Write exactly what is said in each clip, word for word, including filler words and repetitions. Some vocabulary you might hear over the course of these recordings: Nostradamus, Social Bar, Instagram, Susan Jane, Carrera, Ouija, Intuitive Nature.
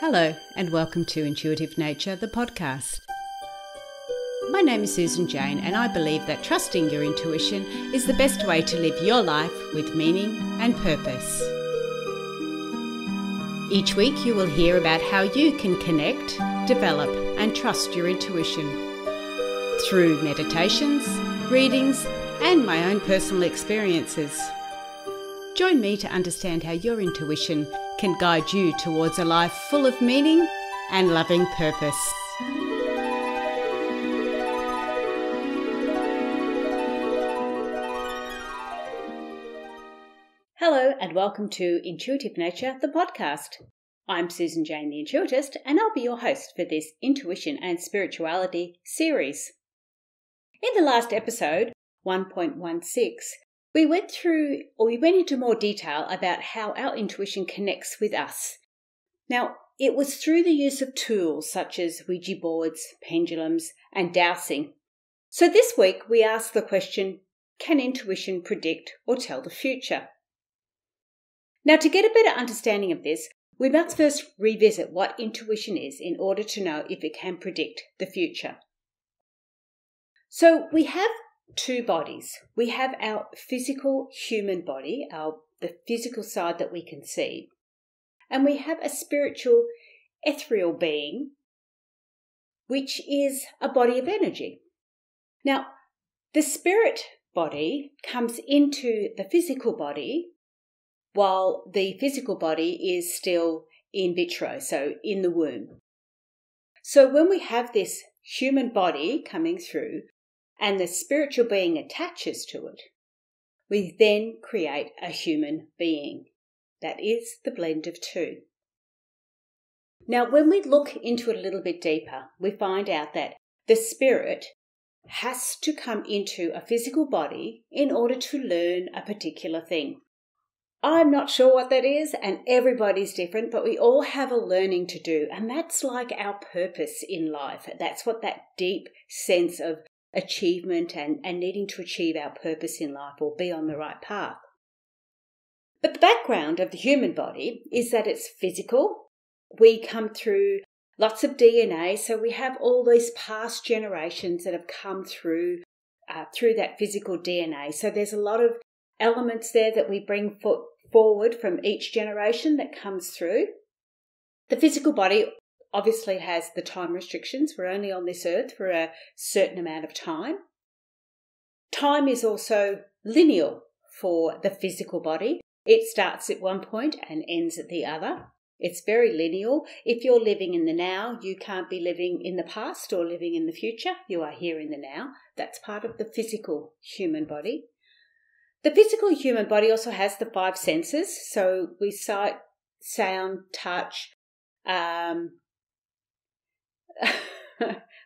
Hello and welcome to Intuitive Nature, the podcast. My name is Susan Jane and I believe that trusting your intuition is the best way to live your life with meaning and purpose. Each week you will hear about how you can connect, develop and trust your intuition through meditations, readings and my own personal experiences. Join me to understand how your intuition can guide you towards a life full of meaning and loving purpose. Hello and welcome to Intuitive Nature, the podcast. I'm Susan Jane, the Intuitist, and I'll be your host for this Intuition and Spirituality series. In the last episode, one point one six, We went through, or we went into more detail about how our intuition connects with us. Now, it was through the use of tools such as Ouija boards, pendulums, and dowsing. So this week we asked the question, can intuition predict or tell the future? Now, to get a better understanding of this, we must first revisit what intuition is in order to know if it can predict the future. So we have two bodies. We have our physical human body, our the physical side that we can see, and we have a spiritual ethereal being, which is a body of energy. Now, the spirit body comes into the physical body while the physical body is still in vitro, so in the womb. So when we have this human body coming through, and the spiritual being attaches to it, we then create a human being. That is the blend of two. Now, when we look into it a little bit deeper, we find out that the spirit has to come into a physical body in order to learn a particular thing. I'm not sure what that is, and everybody's different, but we all have a learning to do, and that's like our purpose in life. That's what that deep sense of achievement and, and needing to achieve our purpose in life or be on the right path. But the background of the human body is that it's physical. We come through lots of D N A, so we have all these past generations that have come through uh, through that physical D N A. So there's a lot of elements there that we bring for, forward from each generation that comes through. The physical body obviously has the time restrictions. We're only on this earth for a certain amount of time. Time is also lineal for the physical body. It starts at one point and ends at the other. It's very lineal. If you're living in the now, you can't be living in the past or living in the future. You are here in the now. That's part of the physical human body. The physical human body also has the five senses. So we sight, sound, touch, um,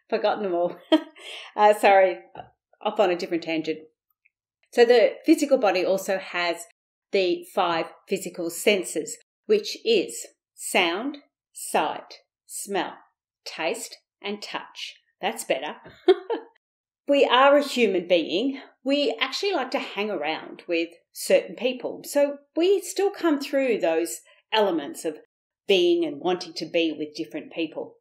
forgotten them all. uh, sorry, off on a different tangent. So the physical body also has the five physical senses, which is sound, sight, smell, taste, and touch. That's better. We are a human being. We actually like to hang around with certain people. So we still come through those elements of being and wanting to be with different people.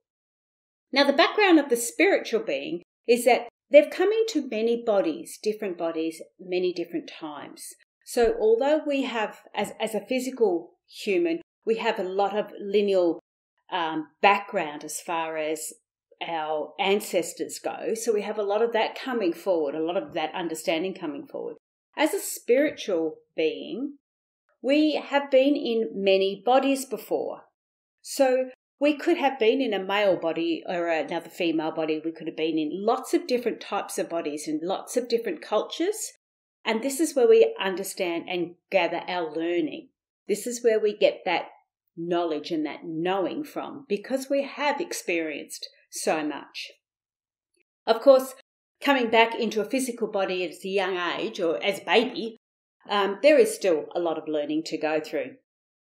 Now, the background of the spiritual being is that they've come into many bodies, different bodies, many different times. So although we have, as, as a physical human, we have a lot of lineal um, background as far as our ancestors go. So we have a lot of that coming forward, a lot of that understanding coming forward. As a spiritual being, we have been in many bodies before. So we could have been in a male body or another female body. We could have been in lots of different types of bodies and lots of different cultures. And this is where we understand and gather our learning. This is where we get that knowledge and that knowing from, because we have experienced so much. Of course, coming back into a physical body at a young age or as a baby, um, there is still a lot of learning to go through.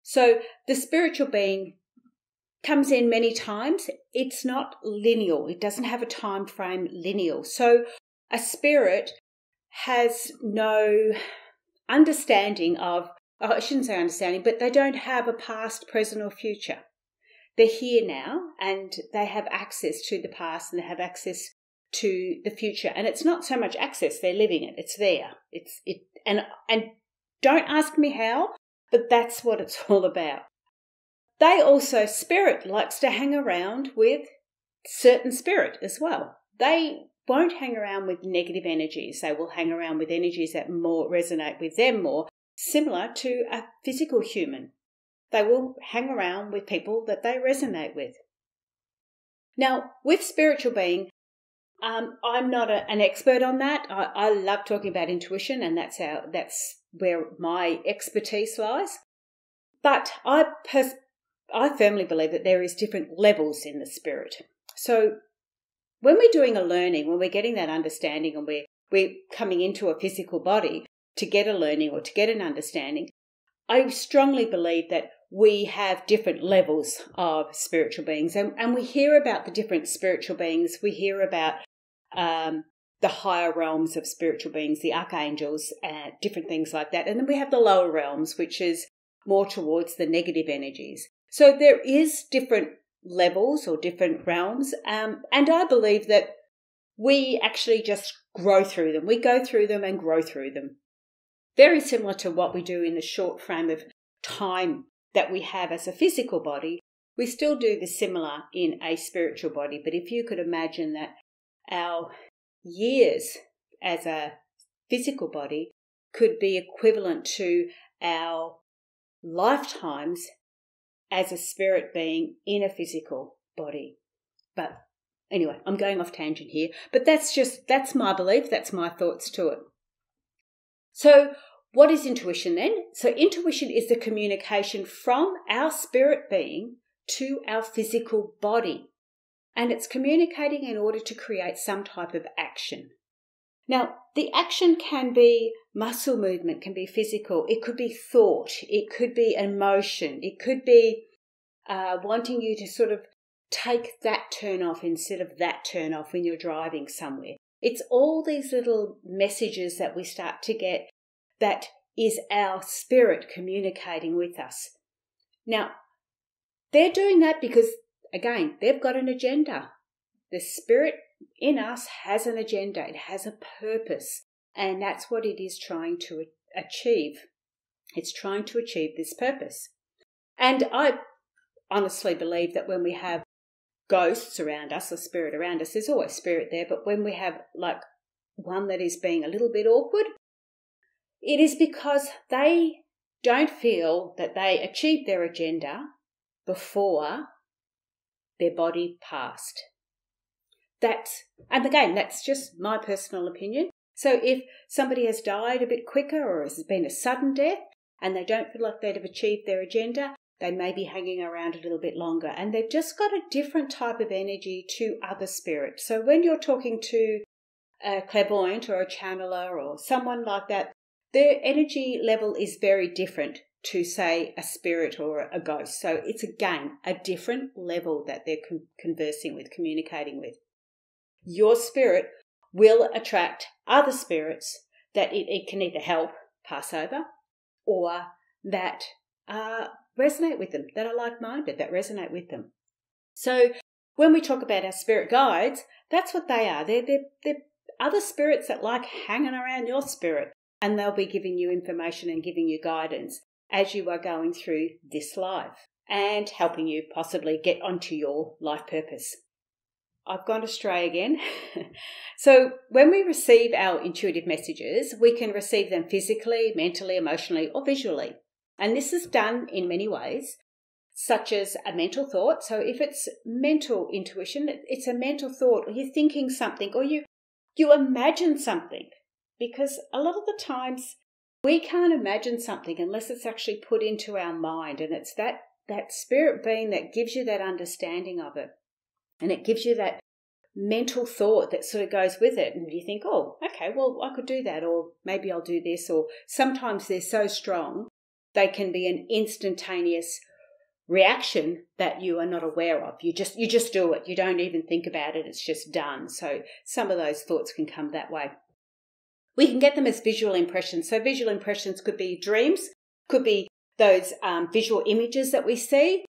So the spiritual being comes in many times. It's not lineal. It doesn't have a time frame lineal. So a spirit has no understanding of, oh, I shouldn't say understanding, but they don't have a past, present or future. they're here now and they have access to the past and they have access to the future. And it's not so much access, they're living it. It's there. It's it and and don't ask me how, but that's what it's all about. They also, spirit likes to hang around with certain spirit as well. They won't hang around with negative energies. They will hang around with energies that more resonate with them more, similar to a physical human. They will hang around with people that they resonate with. Now, with spiritual being, um, I'm not a, an expert on that. I, I love talking about intuition, and that's how, that's where my expertise lies. But I pers- I firmly believe that there is different levels in the spirit. So when we're doing a learning, when we're getting that understanding and we're, we're coming into a physical body to get a learning or to get an understanding, I strongly believe that we have different levels of spiritual beings. And, and we hear about the different spiritual beings. We hear about um, the higher realms of spiritual beings, the archangels, uh, different things like that. And then we have the lower realms, which is more towards the negative energies. So there is different levels or different realms, um, and I believe that we actually just grow through them. We go through them and grow through them. Very similar to what we do in the short frame of time that we have as a physical body, we still do the similar in a spiritual body. But if you could imagine that our years as a physical body could be equivalent to our lifetimes as a spirit being in a physical body. But anyway, I'm going off tangent here, but that's just, that's my belief, that's my thoughts to it. So what is intuition then? So intuition is the communication from our spirit being to our physical body, and it's communicating in order to create some type of action. Now, the action can be muscle movement, can be physical, it could be thought, it could be emotion, it could be uh, wanting you to sort of take that turn off instead of that turn off when you're driving somewhere. It's all these little messages that we start to get that is our spirit communicating with us. Now, they're doing that because, again, they've got an agenda. The spirit in us has an agenda, it has a purpose, and that's what it is trying to achieve. It's trying to achieve this purpose. And I honestly believe that when we have ghosts around us or spirit around us, there's always spirit there, but when we have like one that is being a little bit awkward, it is because they don't feel that they achieved their agenda before their body passed. That's, and again, that's just my personal opinion. So if somebody has died a bit quicker or has been a sudden death and they don't feel like they'd have achieved their agenda, they may be hanging around a little bit longer. And they've just got a different type of energy to other spirits. So when you're talking to a clairvoyant or a channeler or someone like that, their energy level is very different to, say, a spirit or a ghost. So it's, again, a different level that they're conversing with, communicating with. Your spirit will attract other spirits that it, it can either help pass over or that uh, resonate with them, that are like-minded, that resonate with them. So when we talk about our spirit guides, that's what they are. They're, they're, they're other spirits that like hanging around your spirit, and they'll be giving you information and giving you guidance as you are going through this life and helping you possibly get onto your life purpose. I've gone astray again. So when we receive our intuitive messages, we can receive them physically, mentally, emotionally, or visually. And this is done in many ways, such as a mental thought. So if it's mental intuition, it's a mental thought, or you're thinking something, or you, you imagine something. Because a lot of the times we can't imagine something unless it's actually put into our mind. And it's that, that spirit being that gives you that understanding of it. And it gives you that mental thought that sort of goes with it. And you think, oh, okay, well, I could do that, or maybe I'll do this. Or sometimes they're so strong, they can be an instantaneous reaction that you are not aware of. You just, you just do it. You don't even think about it. It's just done. So some of those thoughts can come that way. We can get them as visual impressions. So visual impressions could be dreams, could be those um, visual images that we see.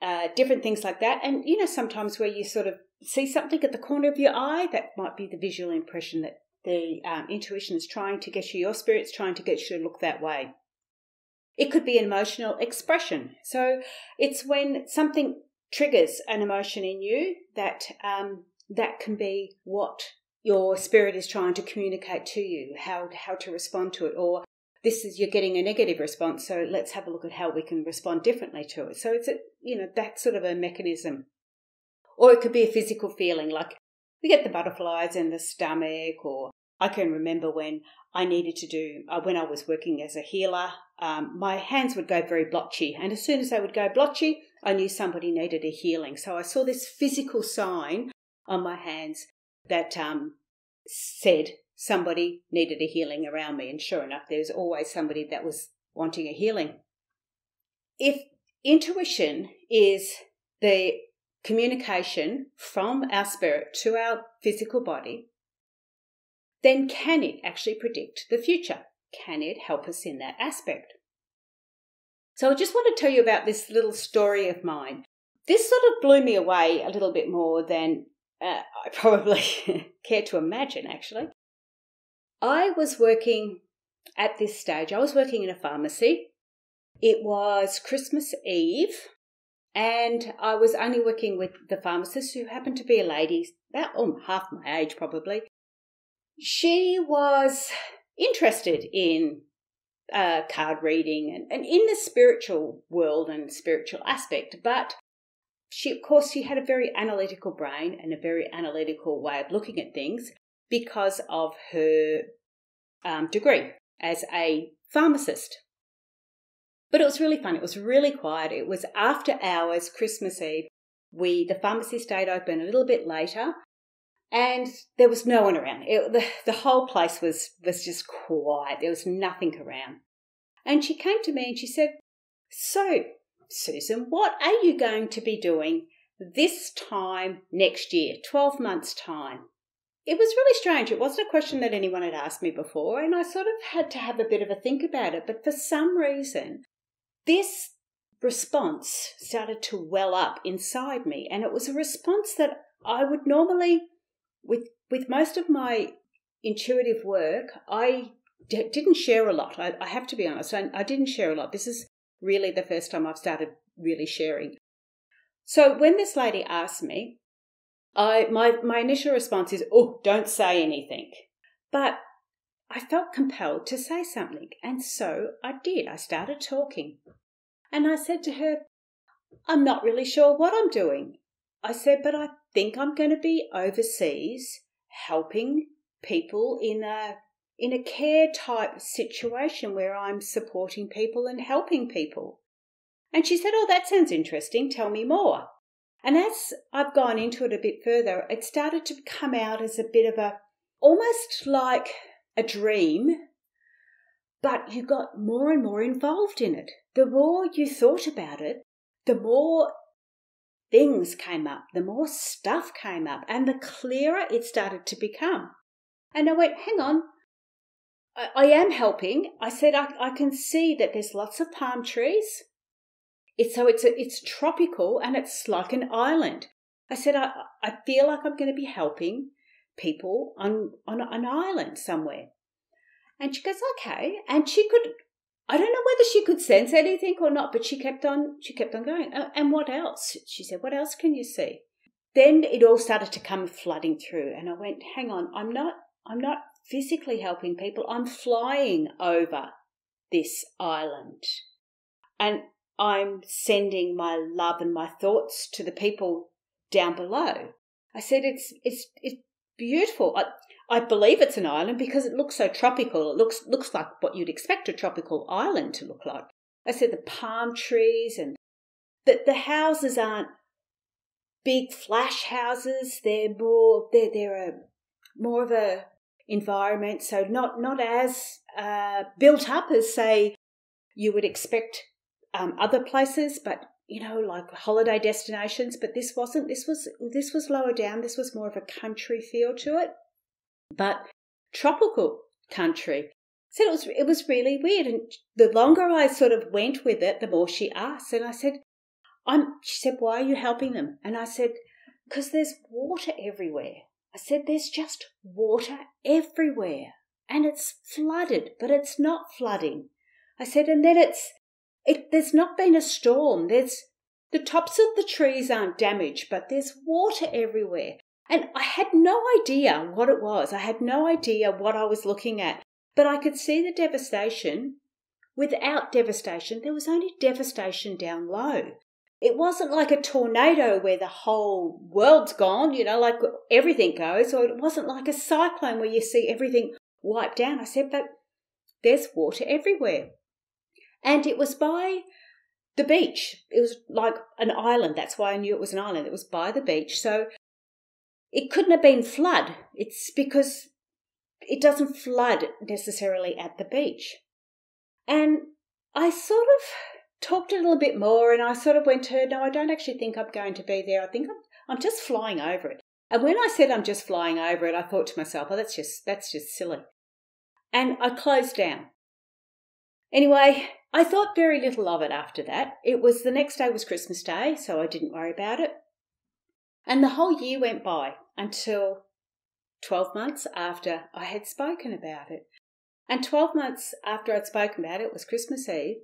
uh, different things like that. And, you know, sometimes where you sort of see something at the corner of your eye, that might be the visual impression that the um, intuition is trying to get you, your spirit's trying to get you to look that way. It could be an emotional expression. So it's when something triggers an emotion in you that um, that can be what your spirit is trying to communicate to you, how, how to respond to it. Or this is, you're getting a negative response, so let's have a look at how we can respond differently to it. So it's, a, you know, that sort of a mechanism. Or it could be a physical feeling, like we get the butterflies in the stomach, or I can remember when I needed to do, uh, when I was working as a healer, um, my hands would go very blotchy. And as soon as they would go blotchy, I knew somebody needed a healing. So I saw this physical sign on my hands that um, said somebody needed a healing around me. And sure enough, there's always somebody that was wanting a healing. If intuition is the communication from our spirit to our physical body, then can it actually predict the future? Can it help us in that aspect? So I just want to tell you about this little story of mine. This sort of blew me away a little bit more than uh, I probably care to imagine, actually. I was working at this stage. I was working in a pharmacy. It was Christmas Eve, and I was only working with the pharmacist, who happened to be a lady, about oh, half my age probably. She was interested in uh, card reading and, and in the spiritual world and spiritual aspect, but she, of course, she had a very analytical brain and a very analytical way of looking at things because of her um, degree as a pharmacist. But it was really fun. It was really quiet. It was after hours, Christmas Eve. We, the pharmacy stayed open a little bit later. And there was no one around. It, the, the whole place was, was just quiet. There was nothing around. And she came to me and she said, "So, Susan, what are you going to be doing this time next year, twelve months' time?" It was really strange. It wasn't a question that anyone had asked me before, and I sort of had to have a bit of a think about it. But for some reason, this response started to well up inside me, and it was a response that I would normally... With with most of my intuitive work, I d didn't share a lot. I, I have to be honest, I, I didn't share a lot. This is really the first time I've started really sharing. So when this lady asked me, I my, my initial response is, "Oh, don't say anything." But I felt compelled to say something, and so I did. I started talking, and I said to her, "I'm not really sure what I'm doing." I said, "But I think I'm going to be overseas helping people in a in a care type situation where I'm supporting people and helping people." And she said, "Oh, that sounds interesting. Tell me more." And as I've gone into it a bit further, it started to come out as a bit of a, almost like a dream, but you got more and more involved in it. The more you thought about it, the more things came up, the more stuff came up, and the clearer it started to become. And I went, hang on, I, I am helping. I said, I, I can see that there's lots of palm trees. It's, so it's, a, it's tropical, and it's like an island. I said, I, I feel like I'm going to be helping people on, on an island somewhere. And she goes, okay. And she could, I don't know whether she could sense anything or not, but she kept on, she kept on going. And what else? She said, what else can you see? Then it all started to come flooding through, and I went, hang on, I'm not, I'm not physically helping people. I'm flying over this island, and I'm sending my love and my thoughts to the people down below. I said, it's, it's, it's beautiful. I, I believe it's an island because it looks so tropical. It looks looks like what you'd expect a tropical island to look like. I said the palm trees, and but the houses aren't big flash houses. They're more they're they're a more of a environment, so not not as uh, built up as say you would expect um, other places, but you know, like holiday destinations. But this wasn't. This was this was lower down. This was more of a country feel to it. But tropical country. So it was, it was really weird. And the longer I sort of went with it, the more she asked. And I said, I'm, she said, why are you helping them? And I said, because there's water everywhere. I said, there's just water everywhere. And it's flooded, but it's not flooding. I said, and then it's, it, there's not been a storm. There's, the tops of the trees aren't damaged, but there's water everywhere. And I had no idea what it was. I had no idea what I was looking at. But I could see the devastation. Without devastation, there was only devastation down low. It wasn't like a tornado where the whole world's gone, you know, like everything goes. Or it wasn't like a cyclone where you see everything wiped down. I said, but there's water everywhere. And it was by the beach. It was like an island. That's why I knew it was an island. It was by the beach. So it couldn't have been flood. It's because it doesn't flood necessarily at the beach. And I sort of talked a little bit more, and I sort of went to her, no, I don't actually think I'm going to be there. I think I'm, I'm just flying over it. And when I said I'm just flying over it, I thought to myself, oh, that's just, that's just silly. And I closed down. Anyway, I thought very little of it after that. It was the next day was Christmas Day, so I didn't worry about it. And the whole year went by until twelve months after I had spoken about it. And twelve months after I'd spoken about it, it was Christmas Eve.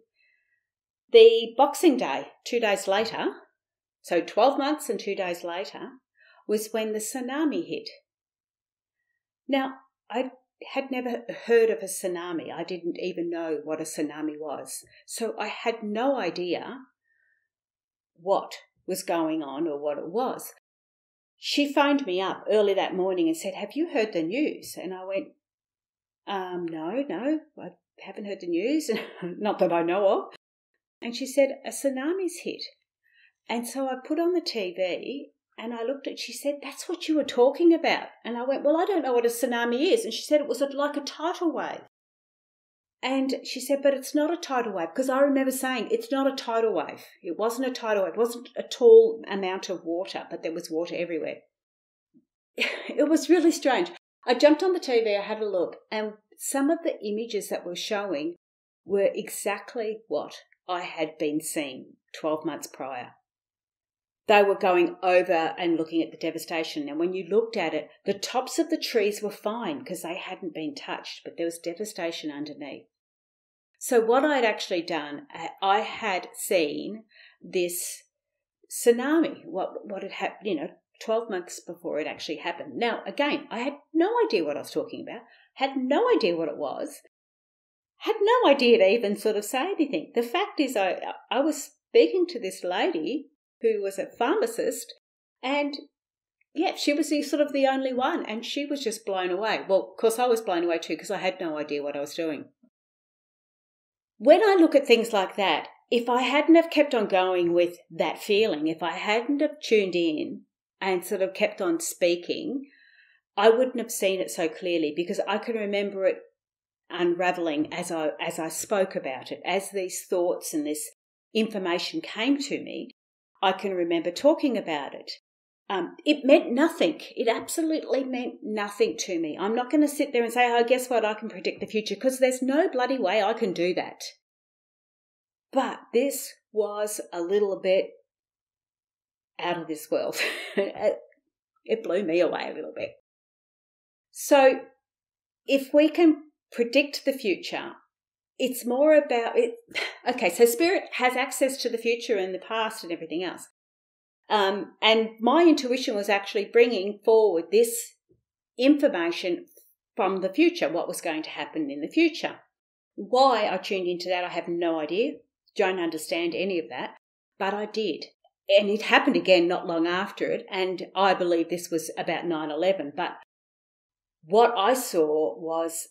The Boxing Day, two days later, so twelve months and two days later, was when the tsunami hit. Now, I had never heard of a tsunami. I didn't even know what a tsunami was. So I had no idea what was going on or what it was. She phoned me up early that morning and said, have you heard the news? And I went, um, no, no, I haven't heard the news, not that I know of. And she said, a tsunami's hit. And so I put on the T V and I looked at, she said, that's what you were talking about. And I went, well, I don't know what a tsunami is. And she said, it was like a tidal wave. And she said, but it's not a tidal wave, because I remember saying it's not a tidal wave. It wasn't a tidal wave. It wasn't a tall amount of water, but there was water everywhere. It was really strange. I jumped on the T V, I had a look, and some of the images that were showing were exactly what I had been seeing twelve months prior. They were going over and looking at the devastation. And when you looked at it, the tops of the trees were fine because they hadn't been touched, but there was devastation underneath. So what I'd actually done, I had seen this tsunami, what, what had happened, you know, twelve months before it actually happened. Now, again, I had no idea what I was talking about, had no idea what it was, had no idea to even sort of say anything. The fact is, I, I was speaking to this lady who was a pharmacist, and yeah, she was the, sort of the only one, and she was just blown away. Well, of course, I was blown away too because I had no idea what I was doing. When I look at things like that, if I hadn't have kept on going with that feeling, if I hadn't have tuned in and sort of kept on speaking, I wouldn't have seen it so clearly, because I can remember it unraveling as I as I spoke about it. As these thoughts and this information came to me, I can remember talking about it. Um, it meant nothing. It absolutely meant nothing to me. I'm not going to sit there and say, oh, guess what, I can predict the future, because there's no bloody way I can do that. But this was a little bit out of this world. It blew me away a little bit. So if we can predict the future, it's more about it. Okay, so spirit has access to the future and the past and everything else. Um, and my intuition was actually bringing forward this information from the future, what was going to happen in the future. Why I tuned into that, I have no idea. Don't understand any of that, but I did. And it happened again not long after it, and I believe this was about nine eleven. But what I saw was,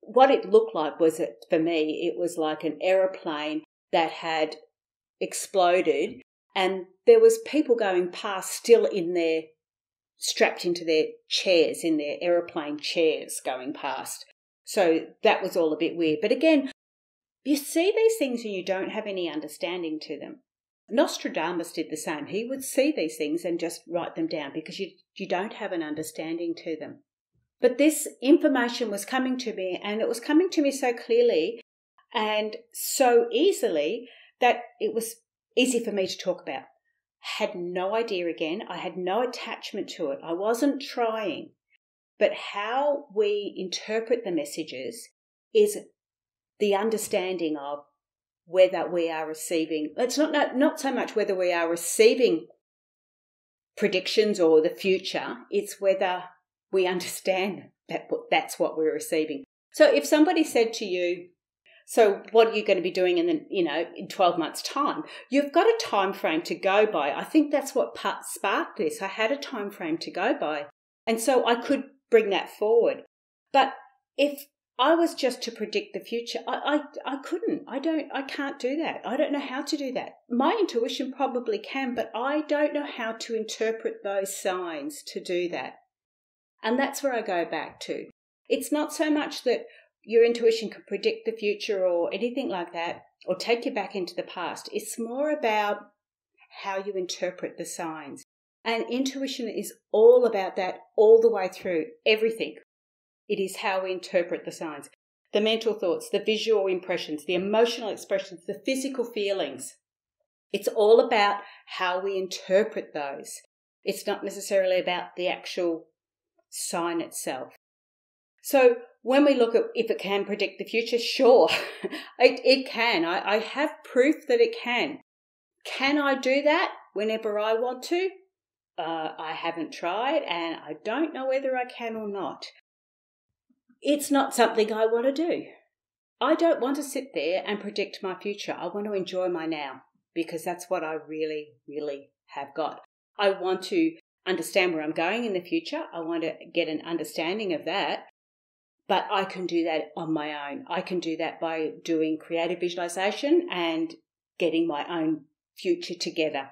what it looked like was, it for me, it was like an aeroplane that had exploded, and there was people going past still in their, strapped into their chairs, in their aeroplane chairs going past. So that was all a bit weird. But again, you see these things and you don't have any understanding to them. Nostradamus did the same. He would see these things and just write them down because you, you don't have an understanding to them. But this information was coming to me, and it was coming to me so clearly and so easily that it was easy for me to talk about. Had no idea again. I had no attachment to it. I wasn't trying. But how we interpret the messages is the understanding of whether we are receiving, it's not, not, not so much whether we are receiving predictions or the future, it's whether we understand that that's what we're receiving. So if somebody said to you, so what are you going to be doing in the, you know, in twelve months' time? You've got a time frame to go by. I think that's what part sparked this. I had a time frame to go by. And so I could bring that forward. But if I was just to predict the future, I, I, I couldn't. I don't, I can't do that. I don't know how to do that. My intuition probably can, but I don't know how to interpret those signs to do that. And that's where I go back to. It's not so much that your intuition can predict the future or anything like that, or take you back into the past. It's more about how you interpret the signs. And intuition is all about that all the way through, everything. It is how we interpret the signs, the mental thoughts, the visual impressions, the emotional expressions, the physical feelings. It's all about how we interpret those. It's not necessarily about the actual sign itself. So when we look at if it can predict the future, sure, it, it can. I, I have proof that it can. Can I do that whenever I want to? Uh, I haven't tried, and I don't know whether I can or not. It's not something I want to do. I don't want to sit there and predict my future. I want to enjoy my now, because that's what I really, really have got. I want to understand where I'm going in the future. I want to get an understanding of that, but I can do that on my own. I can do that by doing creative visualization and getting my own future together.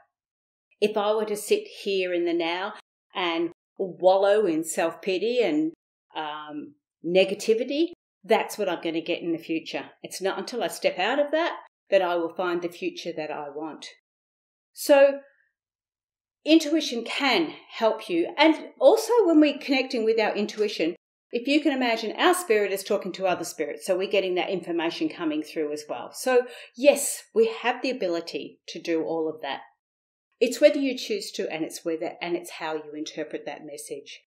If I were to sit here in the now and wallow in self-pity and um, negativity, that's what I'm going to get in the future. It's not until I step out of that that I will find the future that I want. So intuition can help you. And also when we're connecting with our intuition, if you can imagine, our spirit is talking to other spirits, so we're getting that information coming through as well. So yes, we have the ability to do all of that. It's whether you choose to, and it's whether, and it's how you interpret that message.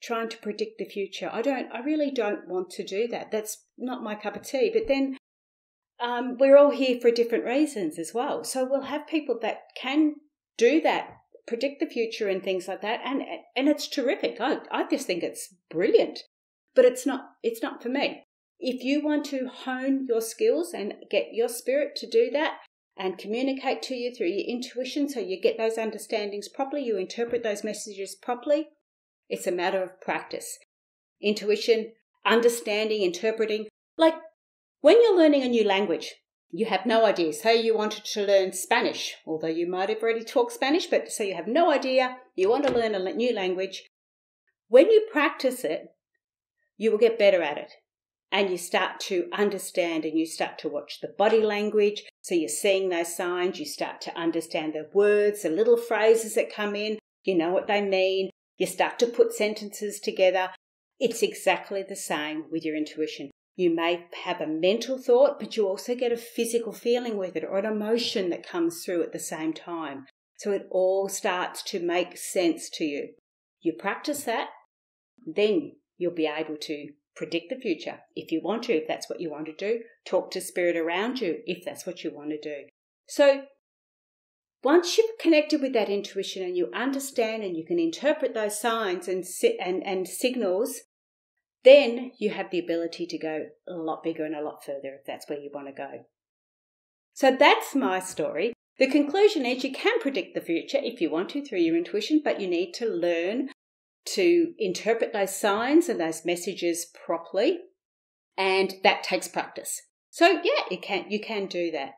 Trying to predict the future, I don't, I really don't want to do that. That's not my cup of tea. But then, um, we're all here for different reasons as well. So we'll have people that can do that, predict the future and things like that, and and it's terrific. I I just think it's brilliant. But it's not, it's not for me. If you want to hone your skills and get your spirit to do that, and communicate to you through your intuition so you get those understandings properly, you interpret those messages properly. It's a matter of practice. Intuition, understanding, interpreting. Like when you're learning a new language, you have no idea. Say you wanted to learn Spanish, although you might have already talked Spanish, but so you have no idea, you want to learn a new language. When you practice it, you will get better at it. And you start to understand and you start to watch the body language. So you're seeing those signs. You start to understand the words, the little phrases that come in. You know what they mean. You start to put sentences together. It's exactly the same with your intuition. You may have a mental thought, but you also get a physical feeling with it or an emotion that comes through at the same time. So it all starts to make sense to you. You practice that, then you'll be able to predict the future if you want to, if that's what you want to do. Talk to spirit around you if that's what you want to do. So once you've connected with that intuition and you understand and you can interpret those signs and, and, and signals, then you have the ability to go a lot bigger and a lot further if that's where you want to go. So that's my story. The conclusion is you can predict the future if you want to through your intuition, but you need to learn to interpret those signs and those messages properly, and that takes practice. So yeah, it can, you can do that.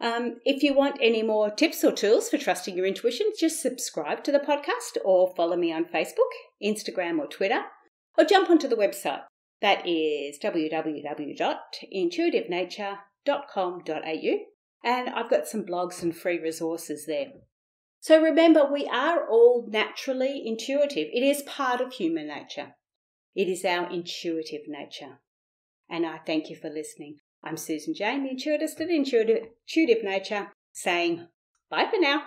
Um, if you want any more tips or tools for trusting your intuition, just subscribe to the podcast or follow me on Facebook, Instagram or Twitter, or jump onto the website. That is w w w dot intuitive nature dot com dot a u, and I've got some blogs and free resources there. So remember, we are all naturally intuitive. It is part of human nature. It is our intuitive nature. And I thank you for listening. I'm Susan Jane, the intuitist at Intuitive Nature, saying bye for now.